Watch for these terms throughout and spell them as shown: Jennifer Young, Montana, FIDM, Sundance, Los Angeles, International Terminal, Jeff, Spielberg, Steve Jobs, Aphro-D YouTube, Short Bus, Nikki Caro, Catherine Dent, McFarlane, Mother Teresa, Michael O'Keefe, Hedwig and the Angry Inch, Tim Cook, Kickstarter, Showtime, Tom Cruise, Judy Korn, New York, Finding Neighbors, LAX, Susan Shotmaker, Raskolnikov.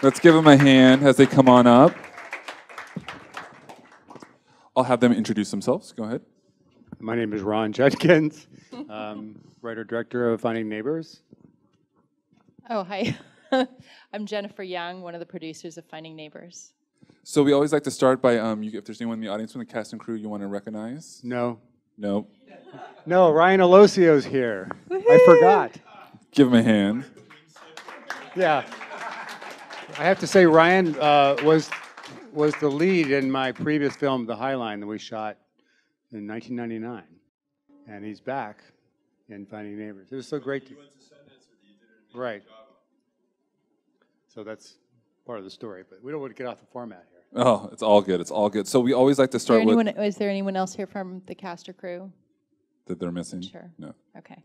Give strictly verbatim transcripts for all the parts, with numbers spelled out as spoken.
Let's give them a hand as they come on up. I'll have them introduce themselves. Go ahead. My name is Ron Judkins, um, writer-director of Finding Neighbors. Oh, hi. I'm Jennifer Young, one of the producers of Finding Neighbors. So we always like to start by, um, you, if there's anyone in the audience from the cast and crew you want to recognize? No. No. No, Ryan Alosio's here. Woo-hoo! I forgot. Give him a hand. Yeah. I have to say Ryan uh, was, was the lead in my previous film, The High Line, that we shot in nineteen ninety-nine. And he's back in Finding Neighbors. It was so great to... You went to Sundance with you, did an amazing job. Right. So that's part of the story, but we don't want to get off the format here. Oh, it's all good. It's all good. So we always like to start is anyone, with... Is there anyone else here from the cast or crew? That they're missing? Sure. No. Okay.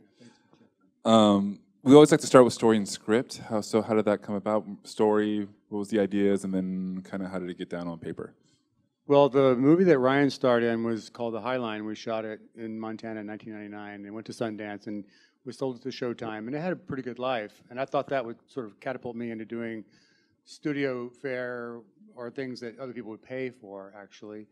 Um, we always like to start with story and script. How, so how did that come about? Story, what was the ideas, and then kind of how did it get down on paper? Well, the movie that Ryan starred in was called The High Line. We shot it in Montana in nineteen ninety-nine and went to Sundance, and we sold it to Showtime, and it had a pretty good life. And I thought that would sort of catapult me into doing studio fare or things that other people would pay for, actually.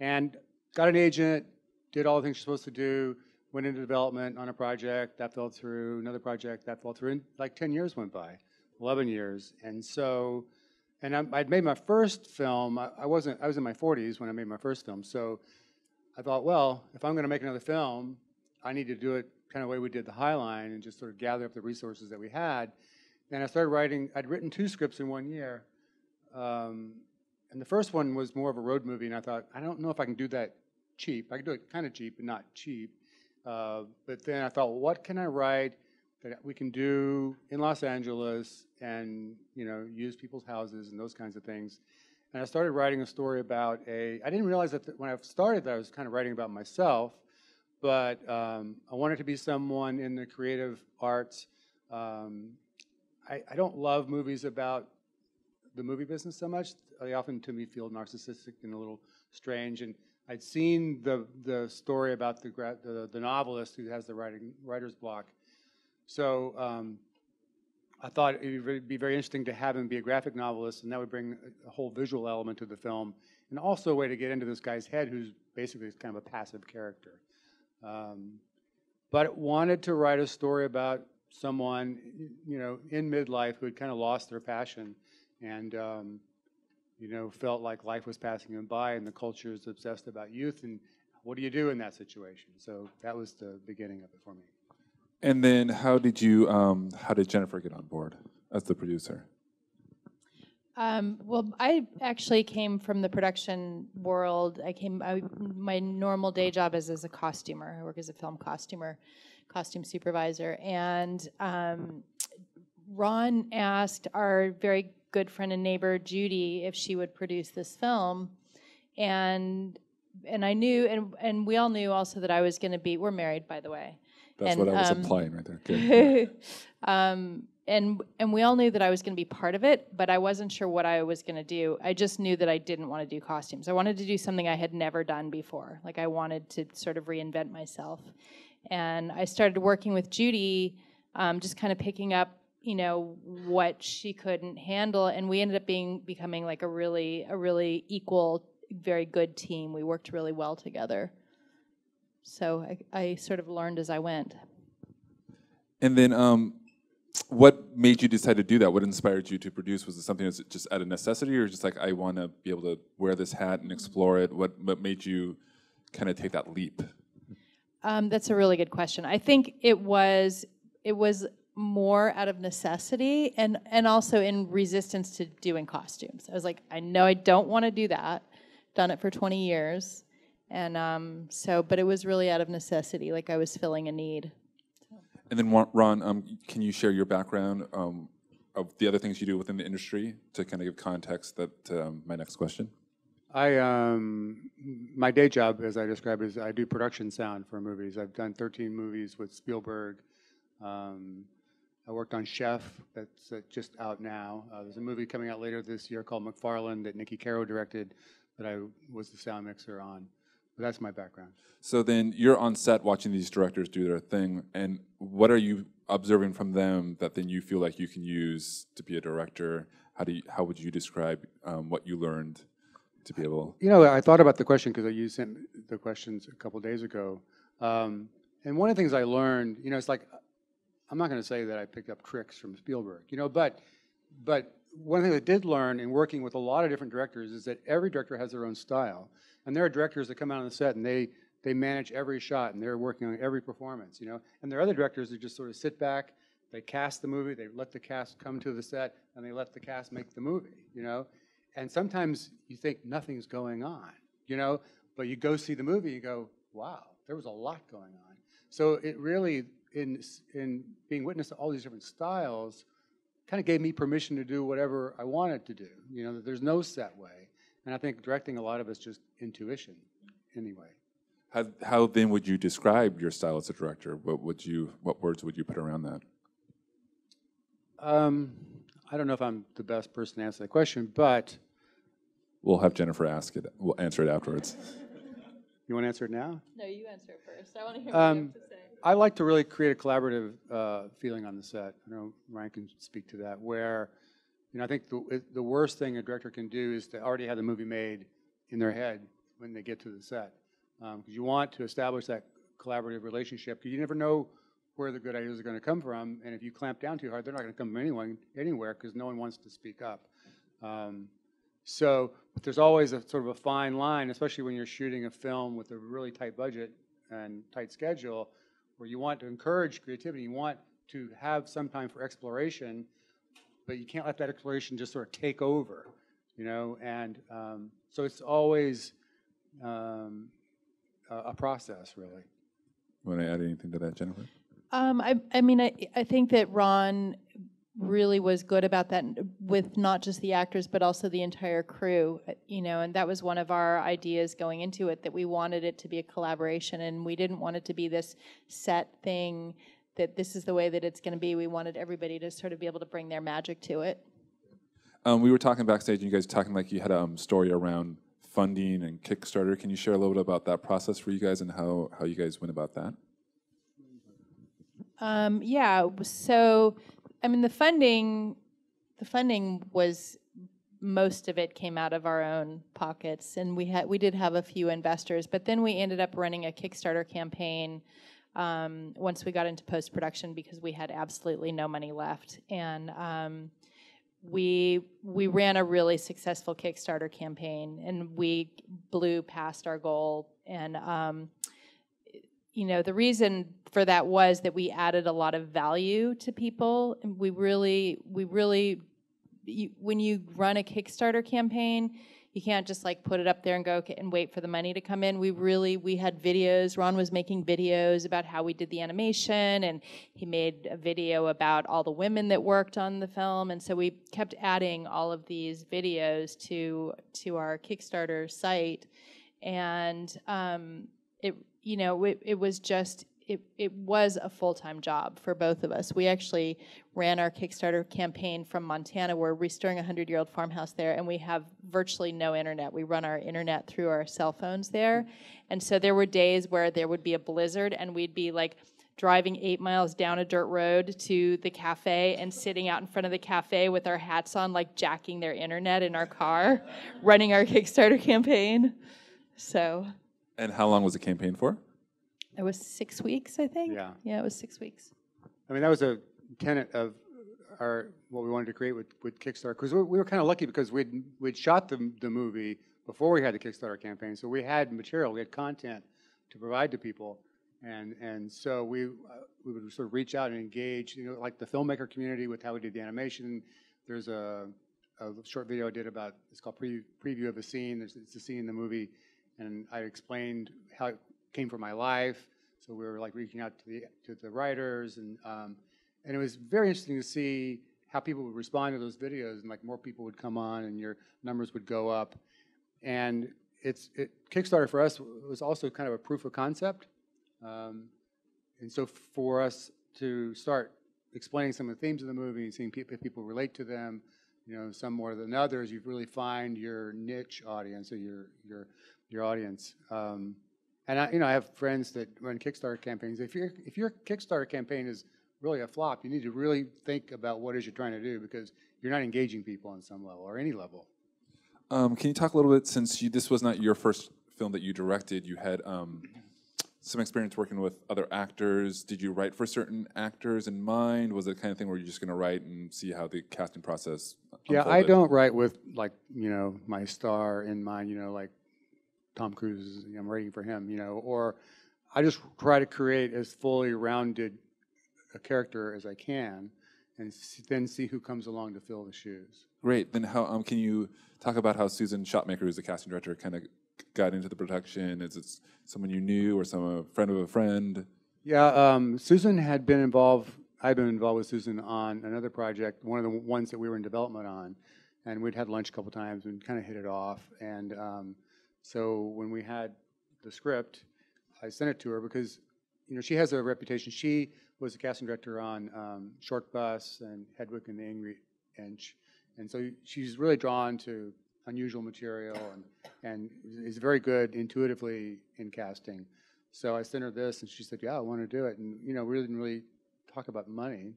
And got an agent, did all the things you're supposed to do, went into development on a project, that fell through, another project, that fell through, and like ten years went by, eleven years. And so, and I, I'd made my first film, I, I wasn't, I was in my forties when I made my first film, so I thought, well, if I'm gonna make another film, I need to do it kind of the way we did The High Line and just sort of gather up the resources that we had. And I started writing, I'd written two scripts in one year, um, and the first one was more of a road movie, and I thought, I don't know if I can do that cheap. I can do it kind of cheap, but not cheap. Uh, but then I thought, well, what can I write that we can do in Los Angeles and, you know, use people's houses and those kinds of things? And I started writing a story about a, I didn't realize that th- when I started that I was kind of writing about myself, but um, I wanted to be someone in the creative arts. Um, I, I don't love movies about the movie business so much. They often, to me, feel narcissistic and a little strange. And I'd seen the, the story about the, gra the, the novelist who has the writing, writer's block. So um, I thought it would be very interesting to have him be a graphic novelist, and that would bring a whole visual element to the film, and also a way to get into this guy's head who's basically kind of a passive character. Um, but wanted to write a story about someone, you know, in midlife who had kind of lost their passion and, um, you know, felt like life was passing them by and the culture is obsessed about youth, and what do you do in that situation? So that was the beginning of it for me. And then how did you, um, how did Jennifer get on board as the producer? Um, well, I actually came from the production world. I came, I, my normal day job is as a costumer. I work as a film costumer, costume supervisor. And um, Ron asked our very good friend and neighbor, Judy, if she would produce this film. And and I knew, and, and we all knew also that I was going to be, we're married, by the way. That's and, what I was um, implying right there. Good. um, And and we all knew that I was going to be part of it, but I wasn't sure what I was going to do. I just knew that I didn't want to do costumes. I wanted to do something I had never done before. Like, I wanted to sort of reinvent myself. And I started working with Judy, um, just kind of picking up, you know, what she couldn't handle. And we ended up being becoming like a really, a really equal, very good team. We worked really well together. So I, I sort of learned as I went. And then... Um What made you decide to do that? What inspired you to produce? Was it something that's just out of necessity, or just like, I want to be able to wear this hat and explore it? What, what made you kind of take that leap? Um, that's a really good question. I think it was it was more out of necessity, and, and also in resistance to doing costumes. I was like, I know I don't want to do that. Done it for twenty years. And um, so, but it was really out of necessity, like I was filling a need. And then, Ron, um, can you share your background um, of the other things you do within the industry to kind of give context that um, my next question? I, um, my day job, as I describe it, is I do production sound for movies. I've done thirteen movies with Spielberg. Um, I worked on Chef, that's uh, just out now. Uh, there's a movie coming out later this year called McFarlane that Nikki Caro directed that I was the sound mixer on. But that's my background. So then you're on set watching these directors do their thing, and what are you observing from them that then you feel like you can use to be a director? How do you, how would you describe um, what you learned to be able? You know, I thought about the question because you sent the questions a couple days ago. Um, and one of the things I learned, you know, it's like, I'm not going to say that I picked up tricks from Spielberg, you know, but but one thing I did learn in working with a lot of different directors is that every director has their own style. And there are directors that come out on the set and they, they manage every shot and they're working on every performance, you know. And there are other directors that just sort of sit back, they cast the movie, they let the cast come to the set, and they let the cast make the movie, you know. And sometimes you think nothing's going on, you know, but you go see the movie and you go, wow, there was a lot going on. So it really, in, in being witness to all these different styles, kind of gave me permission to do whatever I wanted to do, you know, that there's no set way. And I think directing, a lot of it's just intuition anyway. How, how then would you describe your style as a director? What would you, what words would you put around that? Um, I don't know if I'm the best person to answer that question, but... We'll have Jennifer ask it. We'll answer it afterwards. You want to answer it now? No, you answer it first. I want to hear um, what you have to say. I like to really create a collaborative uh, feeling on the set. I know Ryan can speak to that, where, you know, I think the, the worst thing a director can do is to already have the movie made in their head when they get to the set. Because um, you want to establish that collaborative relationship, because you never know where the good ideas are going to come from, and if you clamp down too hard, they're not going to come from anyone, anywhere, because no one wants to speak up. Um, so but there's always a sort of a fine line, especially when you're shooting a film with a really tight budget and tight schedule, where you want to encourage creativity, you want to have some time for exploration, but you can't let that exploration just sort of take over, you know, and um, so it's always um, a, a process, really. You want to add anything to that, Jennifer? Um, I, I mean, I, I think that Ron really was good about that with not just the actors, but also the entire crew, you know, and that was one of our ideas going into it, that we wanted it to be a collaboration, and we didn't want it to be this set thing, that this is the way that it's going to be. We wanted everybody to sort of be able to bring their magic to it. Um, we were talking backstage, and you guys were talking like you had a um, story around funding and Kickstarter. Can you share a little bit about that process for you guys and how, how you guys went about that? Um, yeah, so, I mean, the funding, the funding was, most of it came out of our own pockets, and we had, we did have a few investors, but then we ended up running a Kickstarter campaign um, once we got into post-production because we had absolutely no money left, and um, we, we ran a really successful Kickstarter campaign, and we blew past our goal, and, um, you know, the reason for that was that we added a lot of value to people. And we really, we really, you, when you run a Kickstarter campaign, you can't just like put it up there and go okay, and wait for the money to come in. We really, we had videos. Ron was making videos about how we did the animation, and he made a video about all the women that worked on the film. And so we kept adding all of these videos to to our Kickstarter site, and um, it, you know, it, it was just. It, it was a full-time job for both of us. We actually ran our Kickstarter campaign from Montana. We're restoring a hundred-year-old farmhouse there, and we have virtually no internet. We run our internet through our cell phones there. And so there were days where there would be a blizzard, and we'd be like driving eight miles down a dirt road to the cafe and sitting out in front of the cafe with our hats on, like jacking their internet in our car, running our Kickstarter campaign. So. And how long was the campaign for? It was six weeks, I think. Yeah. Yeah, it was six weeks. I mean, that was a tenet of our what we wanted to create with, with Kickstarter, because we, we were kind of lucky because we'd, we'd shot the, the movie before we had the Kickstarter campaign, so we had material, we had content to provide to people, and and so we uh, we would sort of reach out and engage, you know, like the filmmaker community with how we did the animation. There's a, a short video I did about, it's called pre, Preview of a Scene. There's, it's a scene in the movie, and I explained how it came from my life, so we were like reaching out to the to the writers, and um, and it was very interesting to see how people would respond to those videos, and like more people would come on, and your numbers would go up, and it's it, Kickstarter for us was also kind of a proof of concept, um, and so for us to start explaining some of the themes of the movie, and seeing pe if people relate to them, you know, some more than others, you really find your niche audience or your your your audience. Um, And I, you know, I have friends that run Kickstarter campaigns. If your if your Kickstarter campaign is really a flop, you need to really think about what it is you're trying to do, because you're not engaging people on some level or any level. Um, can you talk a little bit, since you, this was not your first film that you directed, you had um, some experience working with other actors. Did you write for certain actors in mind? Was it the kind of thing where you're just going to write and see how the casting process unfolded? Yeah, I don't write with, like, you know, my star in mind, you know, like Tom Cruise, I'm writing for him, you know, or I just try to create as fully rounded a character as I can, and then see who comes along to fill the shoes. Great. Then how um, can you talk about how Susan Shotmaker, who's the casting director, kind of got into the production? Is it someone you knew or some a friend of a friend? Yeah, um, Susan had been involved, I'd been involved with Susan on another project, one of the ones that we were in development on, and we'd had lunch a couple times and kind of hit it off. And um, so when we had the script, I sent it to her because, you know, she has a reputation. She was a casting director on um, Short Bus and Hedwig and the Angry Inch. And so she's really drawn to unusual material and, and is very good intuitively in casting. So I sent her this, and she said, yeah, I want to do it. And, you know, we didn't really talk about money.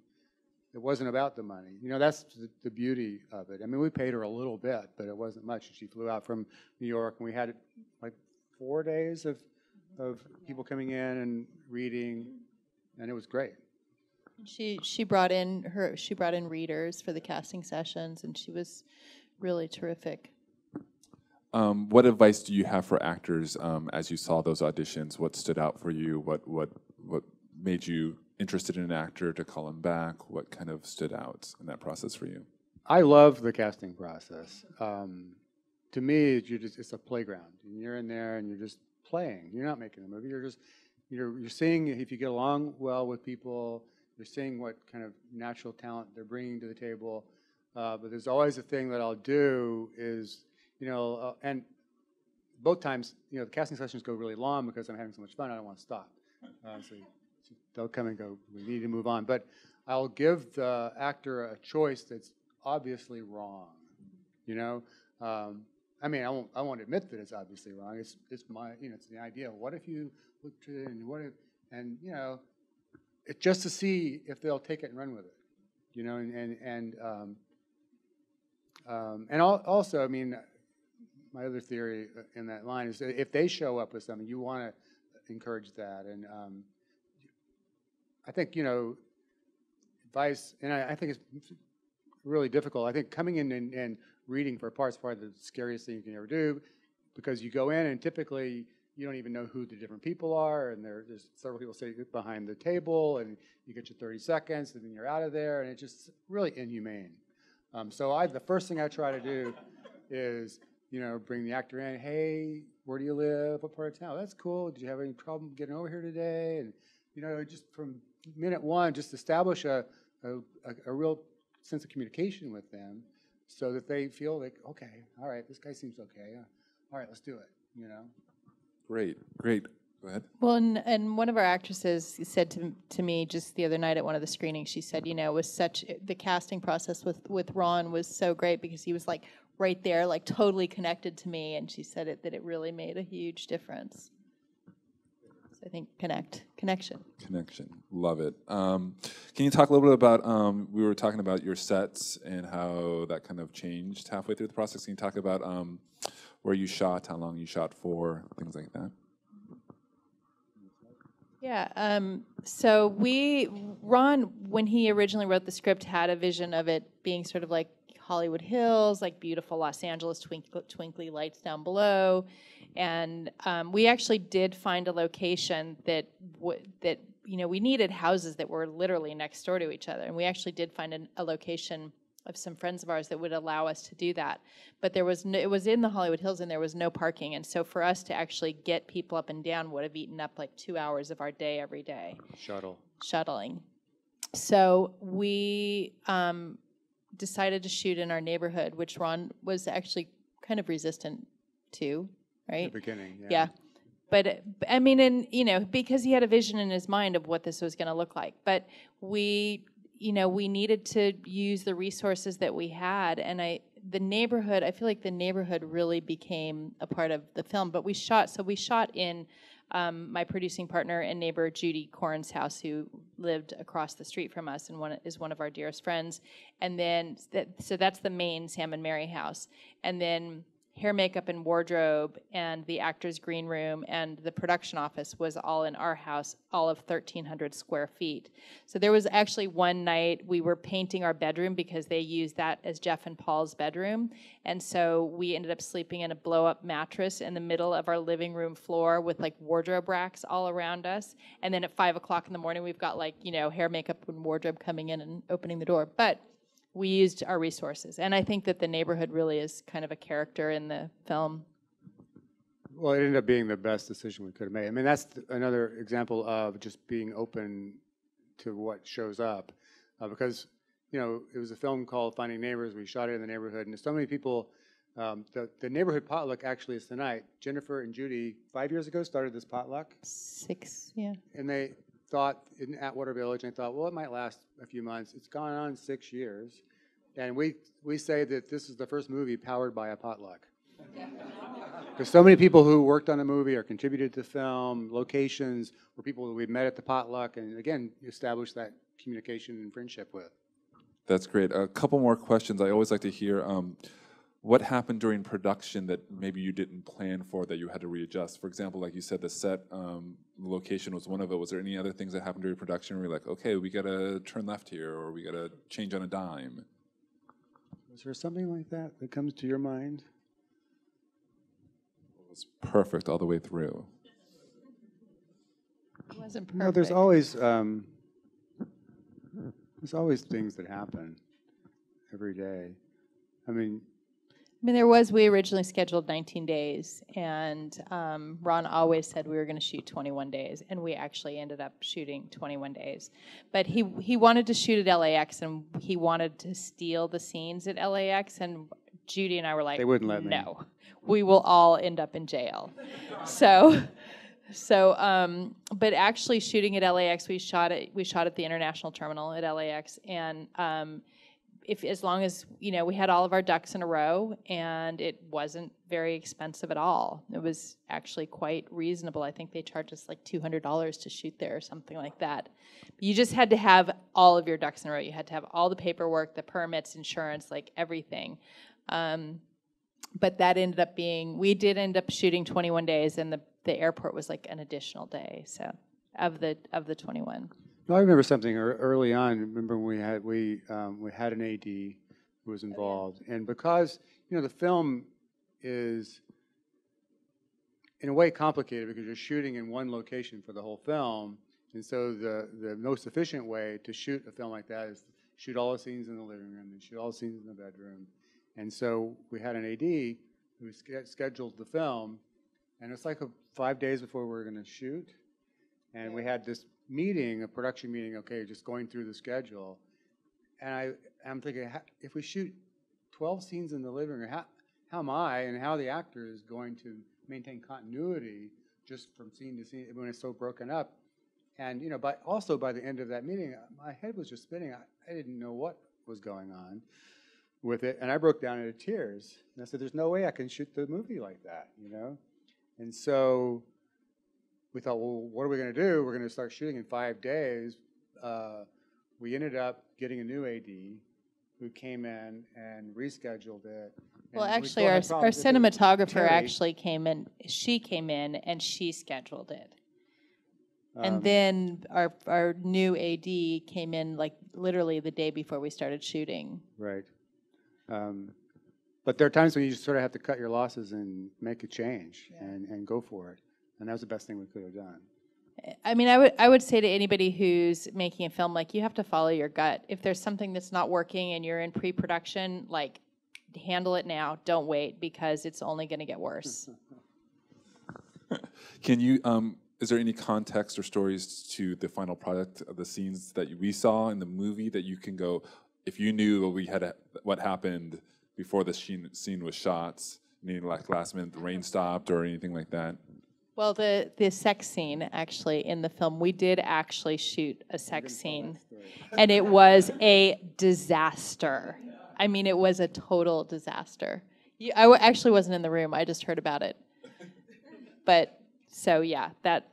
It wasn't about the money. You know, that's the, the beauty of it. I mean, we paid her a little bit, but it wasn't much. She flew out from New York, and we had like four days of, of people coming in and reading. And it was great. She she brought in her she brought in readers for the casting sessions, and she was really terrific. Um, what advice do you have for actors um, as you saw those auditions? What stood out for you? What what what made you interested in an actor to call him back? What kind of stood out in that process for you? I love the casting process. Um, to me, you just it's a playground, and you're in there and you're just playing. You're not making a movie. You're just You're, you're seeing if you get along well with people, you're seeing what kind of natural talent they're bringing to the table. Uh, but there's always a thing that I'll do is, you know, uh, and both times, you know, the casting sessions go really long because I'm having so much fun, I don't want to stop. Uh, so they'll come and go, we need to move on. But I'll give the actor a choice that's obviously wrong, you know? Um, I mean, I won't, I won't admit that it's obviously wrong. It's, it's my, you know, it's the idea. What if you looked at it and what if, and you know, it, just to see if they'll take it and run with it, you know, and and and um, um, and al also, I mean, my other theory in that line is that if they show up with something, you want to encourage that, and um, I think you know, advice, and I, I think it's really difficult. I think coming in and, and reading for a part is probably the scariest thing you can ever do, because you go in and typically you don't even know who the different people are, and there, there's several people sitting behind the table, and you get your thirty seconds, and then you're out of there, and it's just really inhumane. Um, so I, the first thing I try to do is, you know, bring the actor in. Hey, where do you live? What part of town? That's cool. Did you have any problem getting over here today? And you know, just from minute one, just establish a a, a real sense of communication with them, so that they feel like, okay, all right, this guy seems okay. Yeah. All right, let's do it, you know? Great, great. Go ahead. Well, and, and one of our actresses said to, to me just the other night at one of the screenings, she said, you know, was such, the casting process with, with Ron was so great because he was like right there, like totally connected to me, and she said it, that it really made a huge difference. I think connect, connection. Connection, love it. Um, can you talk a little bit about, um, we were talking about your sets and how that kind of changed halfway through the process. Can you talk about um, where you shot, how long you shot for, things like that? Yeah, um, so we, Ron, when he originally wrote the script, had a vision of it being sort of like Hollywood Hills, like beautiful Los Angeles, twinkly, twinkly lights down below. And um, we actually did find a location that, w that you know, we needed houses that were literally next door to each other. And we actually did find an, a location of some friends of ours that would allow us to do that. But there was no, it was in the Hollywood Hills, and there was no parking. And so for us to actually get people up and down would have eaten up like two hours of our day every day. Shuttle. Shuttling. So we um, decided to shoot in our neighborhood, which Ron was actually kind of resistant to. Right? The beginning, yeah. Yeah. But, I mean, and, you know, because he had a vision in his mind of what this was going to look like. But we, you know, we needed to use the resources that we had. And I, the neighborhood, I feel like the neighborhood really became a part of the film. But we shot, so we shot in um, my producing partner and neighbor Judy Korn's house, who lived across the street from us and one, is one of our dearest friends. And then, th- so that's the main Sam and Mary house. And then hair, makeup, and wardrobe, and the actor's green room, and the production office was all in our house, all of thirteen hundred square feet. So there was actually one night we were painting our bedroom because they used that as Jeff and Paul's bedroom. And so we ended up sleeping in a blow-up mattress in the middle of our living room floor with, like, wardrobe racks all around us. And then at five o'clock in the morning, we've got, like, you know, hair, makeup, and wardrobe coming in and opening the door. But we used our resources, and I think that the neighborhood really is kind of a character in the film. Well, it ended up being the best decision we could have made. I mean, that's th- another example of just being open to what shows up, uh, because, you know, it was a film called Finding Neighbors. We shot it in the neighborhood, and so many people, um, the, the neighborhood potluck actually is tonight. Jennifer and Judy, five years ago, started this potluck. Six, yeah. And they thought in Atwater Village, and I thought, well, it might last a few months. It's gone on six years, and we we say that this is the first movie powered by a potluck, because so many people who worked on the movie or contributed to the film, locations, were people that we met at the potluck, and again, established that communication and friendship with. That's great. A couple more questions. I always like to hear um, what happened during production that maybe you didn't plan for, that you had to readjust. For example, like you said, the set um, location was one of it. Was there any other things that happened during production where you're like, okay, we got to turn left here, or we got to change on a dime? Was there something like that that comes to your mind? It was perfect all the way through. It wasn't perfect. No, there's always, um, there's always things that happen every day. I mean... I mean, there was, we originally scheduled nineteen days, and um, Ron always said we were going to shoot twenty-one days, and we actually ended up shooting twenty-one days. But he he wanted to shoot at L A X, and he wanted to steal the scenes at L A X, and Judy and I were like, they wouldn't let me. No, we will all end up in jail. So... So, um, but actually shooting at L A X, we shot at, we shot at the International Terminal at L A X, and... Um, If as long as, you know, we had all of our ducks in a row, and it wasn't very expensive at all. It was actually quite reasonable. I think they charged us like two hundred dollars to shoot there or something like that. But you just had to have all of your ducks in a row. You had to have all the paperwork, the permits, insurance, like everything. Um, but that ended up being, we did end up shooting twenty-one days, and the, the airport was like an additional day, so, of the of the twenty-one. No, I remember something early on. Remember when we had we um, we had an A D who was involved, and because, you know, the film is in a way complicated because you're shooting in one location for the whole film, and so the the most efficient way to shoot a film like that is to shoot all the scenes in the living room and shoot all the scenes in the bedroom, and so we had an A D who scheduled the film, and it's like a, five days before we were going to shoot, and we had this meeting, a production meeting, okay, just going through the schedule, and I, I'm thinking, how, if we shoot twelve scenes in the living room, how, how am I and how the actor is going to maintain continuity just from scene to scene when it's so broken up? And, you know, by, also by the end of that meeting, my head was just spinning. I, I didn't know what was going on with it, and I broke down into tears, and I said, there's no way I can shoot the movie like that, you know? And so... we thought, well, what are we going to do? We're going to start shooting in five days. Uh, we ended up getting a new A D who came in and rescheduled it. And well, actually, we our, our cinematographer actually came in. She came in and she scheduled it. Um, and then our our new A D came in, like, literally the day before we started shooting. Right. Um, but there are times when you just sort of have to cut your losses and make a change, yeah, and, and go for it. And that was the best thing we could have done. I mean, I would I would say to anybody who's making a film, like, you have to follow your gut. If there's something that's not working and you're in pre-production, like, handle it now. Don't wait, because it's only going to get worse. Can you, um, is there any context or stories to the final product of the scenes that we saw in the movie that you can go, if you knew what, we had a, what happened before the scene, scene was shot, meaning like last minute the rain stopped or anything like that? Well, the, the sex scene, actually, in the film, we did actually shoot a sex scene, and it was a disaster. I mean, it was a total disaster. You, I w actually wasn't in the room. I just heard about it. But so yeah, that.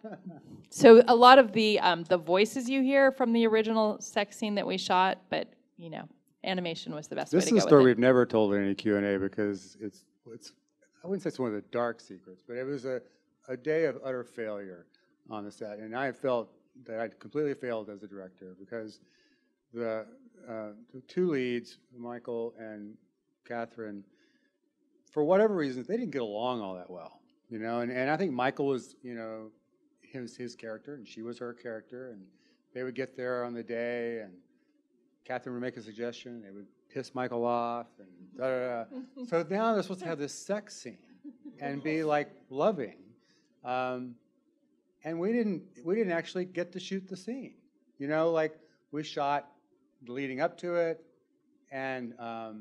So a lot of the um, the voices you hear from the original sex scene that we shot, but you know, animation was the best way to go with it. This is a story we've never told in any Q and A because it's it's. I wouldn't say it's one of the dark secrets, but it was a a day of utter failure on the set, and I felt that I'd completely failed as a director because the, uh, the two leads, Michael and Catherine, for whatever reason, they didn't get along all that well, you know. And, and I think Michael was, you know, his his character, and she was her character, and they would get there on the day, and Catherine would make a suggestion, they would piss Michael off, and da da da. So now they're supposed to have this sex scene and be like loving. Um, And we didn't we didn't actually get to shoot the scene, you know. Like we shot leading up to it, and um,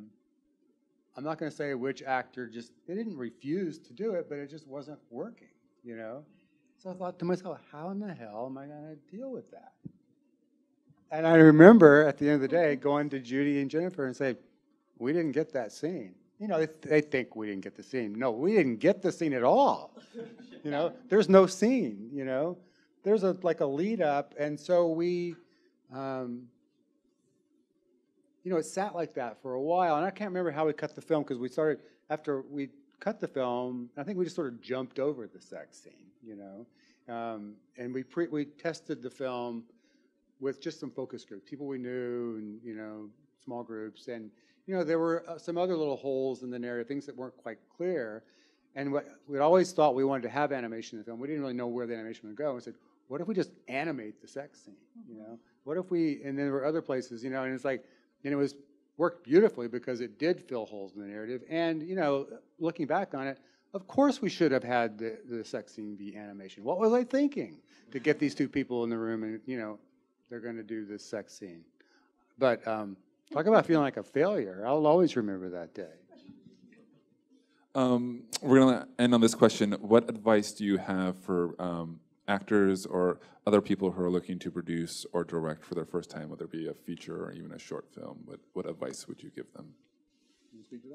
I'm not going to say which actor just they didn't refuse to do it, but it just wasn't working, you know. So I thought to myself, how in the hell am I going to deal with that? And I remember at the end of the day going to Judy and Jennifer and say, we didn't get that scene. You know, they, they think we didn't get the scene. No, we didn't get the scene at all. You know, there's no scene, you know. There's a like a lead up. And so we, um, you know, it sat like that for a while. And I can't remember how we cut the film because we started, after we cut the film, I think we just sort of jumped over the sex scene, you know. Um, and we, pre we tested the film with just some focus groups, people we knew and, you know, small groups. And you know, there were uh, some other little holes in the narrative, things that weren't quite clear. And what we always thought we wanted to have animation in the film. We didn't really know where the animation would go. We said, what if we just animate the sex scene? You know, what if we? And then there were other places, you know. And it's like, and it was worked beautifully because it did fill holes in the narrative. And you know, looking back on it, of course we should have had the, the sex scene be animation. What was I thinking to get these two people in the room and you know, they're going to do this sex scene? But um, talk about feeling like a failure. I'll always remember that day. Um, we're going to end on this question. What advice do you have for um, actors or other people who are looking to produce or direct for their first time, whether it be a feature or even a short film? What, what advice would you give them? Can you speak to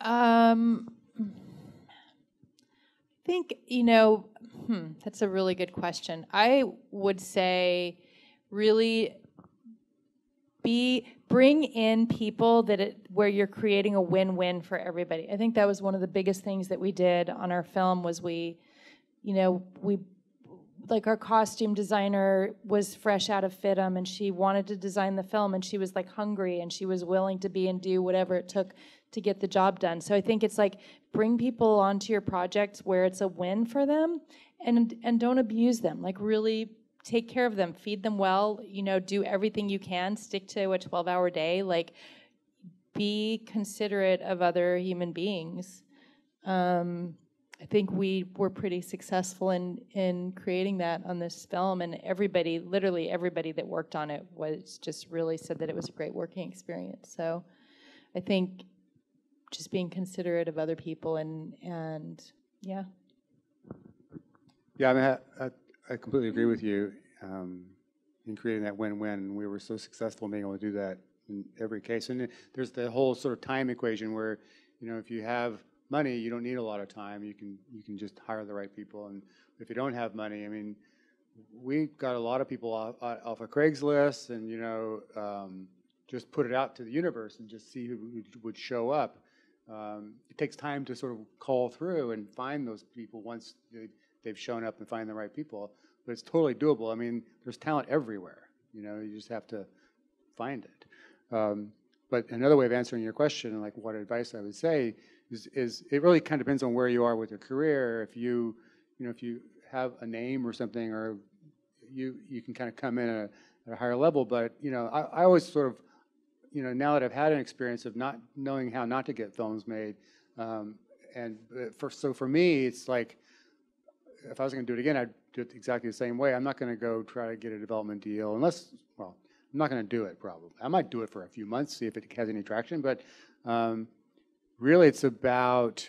that? Um, I think, you know, hmm, that's a really good question. I would say really... Be, bring in people that it, where you're creating a win-win for everybody. I think that was one of the biggest things that we did on our film was we, you know, we, like our costume designer was fresh out of F I D M and she wanted to design the film and she was like hungry and she was willing to be and do whatever it took to get the job done. So I think it's like bring people onto your projects where it's a win for them and, and don't abuse them, like really take care of them, feed them well, you know, do everything you can, stick to a twelve hour day, like be considerate of other human beings. Um, I think we were pretty successful in, in creating that on this film and everybody, literally everybody that worked on it was just really said that it was a great working experience. So I think just being considerate of other people and, and yeah. Yeah, I mean, I, I I completely agree with you um, in creating that win-win. We were so successful in being able to do that in every case. And there's the whole sort of time equation where, you know, if you have money, you don't need a lot of time. You can you can just hire the right people. And if you don't have money, I mean, we got a lot of people off, off of Craigslist and, you know, um, just put it out to the universe and just see who would show up. Um, it takes time to sort of call through and find those people once they they've shown up and find the right people, but it's totally doable. I mean, there's talent everywhere. You know, you just have to find it. Um, but another way of answering your question, like what advice I would say, is, is it really kind of depends on where you are with your career. If you, you know, if you have a name or something, or you you can kind of come in at a, at a higher level. But you know, I, I always sort of, you know, now that I've had an experience of not knowing how not to get films made, um, and for so for me, it's like, if I was going to do it again, I'd do it exactly the same way. I'm not going to go try to get a development deal unless, well, I'm not going to do it probably. I might do it for a few months, see if it has any traction. But um, really it's about,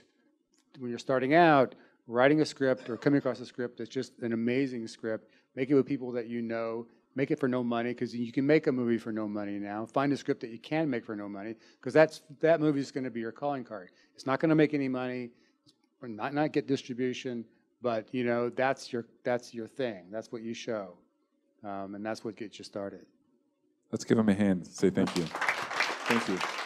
when you're starting out, writing a script or coming across a script that's just an amazing script, make it with people that you know, Make it for no money, because you can make a movie for no money now. Find a script that you can make for no money, because that's that movie is going to be your calling card. It's not going to make any money, or not not get distribution, but you know that's your that's your thing. That's what you show, um, and that's what gets you started. Let's give him a hand. Say thank you. Thank you.